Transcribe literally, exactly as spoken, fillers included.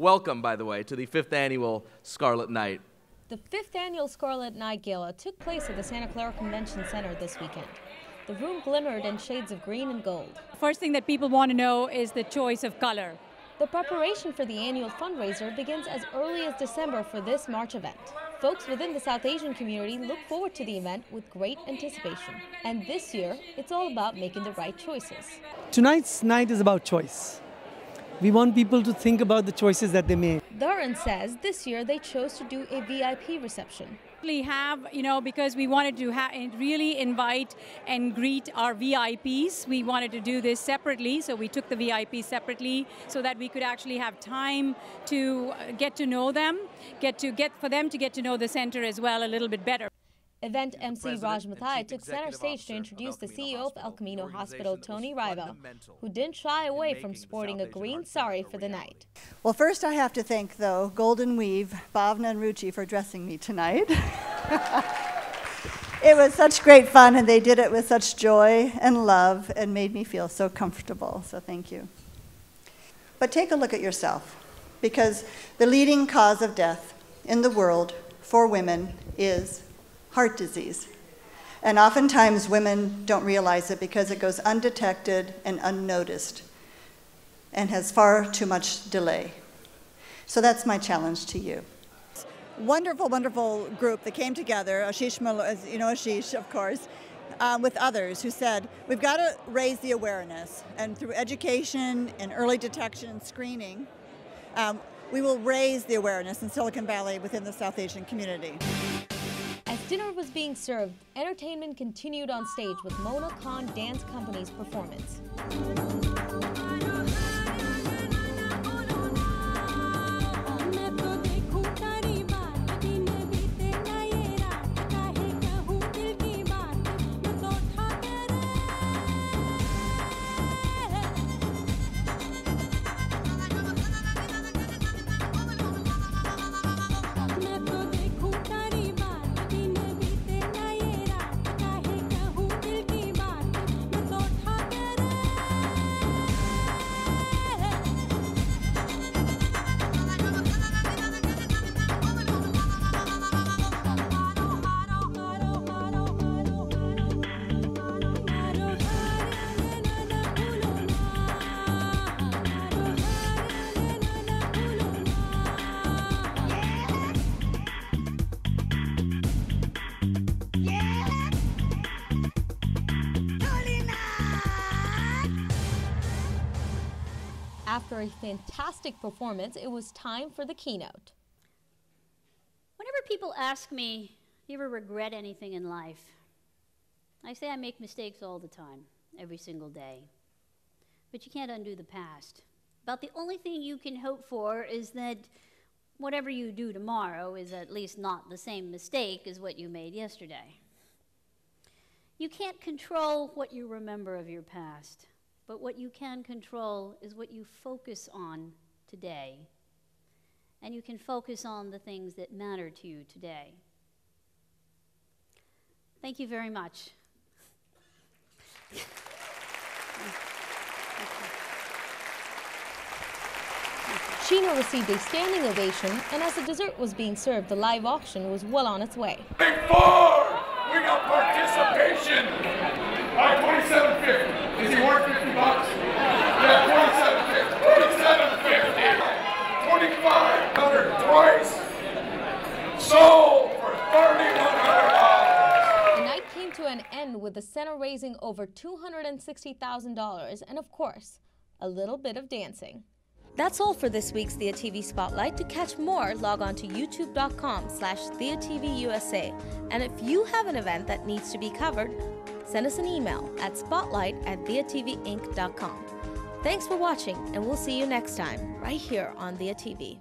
Welcome, by the way, to the fifth annual Scarlet Night. The fifth annual Scarlet Night Gala took place at the Santa Clara Convention Center this weekend. The room glimmered in shades of green and gold. First thing that people want to know is the choice of color. The preparation for the annual fundraiser begins as early as December for this March event. Folks within the South Asian community look forward to the event with great anticipation. And this year, it's all about making the right choices. Tonight's night is about choice. We want people to think about the choices that they made. Dharan says this year they chose to do a V I P reception. We have, you know, because we wanted to ha really invite and greet our V I Ps. We wanted to do this separately, so we took the V I Ps separately so that we could actually have time to get to know them, get to get for them to get to know the center as well a little bit better. Event M C Raj Mathai took center stage to introduce the C E O of El Camino Hospital, Tony Riva, who didn't shy away from sporting a green sari for the night. Well, first I have to thank, though, Golden Weave, Bhavna and Ruchi for dressing me tonight. It was such great fun, and they did it with such joy and love and made me feel so comfortable, so thank you. But take a look at yourself, because the leading cause of death in the world for women is heart disease. And oftentimes women don't realize it because it goes undetected and unnoticed and has far too much delay. So that's my challenge to you. Wonderful, wonderful group that came together, Ashish, you know Ashish, of course, uh, with others who said, we've got to raise the awareness, and through education and early detection and screening, um, we will raise the awareness in Silicon Valley within the South Asian community. As dinner was being served, entertainment continued on stage with Mona Khan Dance Company's performance. After a fantastic performance, it was time for the keynote. Whenever people ask me, do you ever regret anything in life? I say I make mistakes all the time, every single day. But you can't undo the past. About the only thing you can hope for is that whatever you do tomorrow is at least not the same mistake as what you made yesterday. You can't control what you remember of your past. But what you can control is what you focus on today. And you can focus on the things that matter to you today. Thank you very much. Sheena received a standing ovation, and as the dessert was being served, the live auction was well on its way. Big four! We got participation! All right, twenty-seven fifty. Is he worth fifty bucks? Yeah, twenty-seven fifty, twenty-five hundred twice, sold for thirty-one hundred dollars. The night came to an end with the center raising over two hundred sixty thousand dollars and, of course, a little bit of dancing. That's all for this week's Diya T V Spotlight. To catch more, log on to youtube.com slash DiyaTVUSA. And if you have an event that needs to be covered, send us an email at spotlight at diya t v inc dot com. Thanks for watching, and we'll see you next time, right here on Diya T V.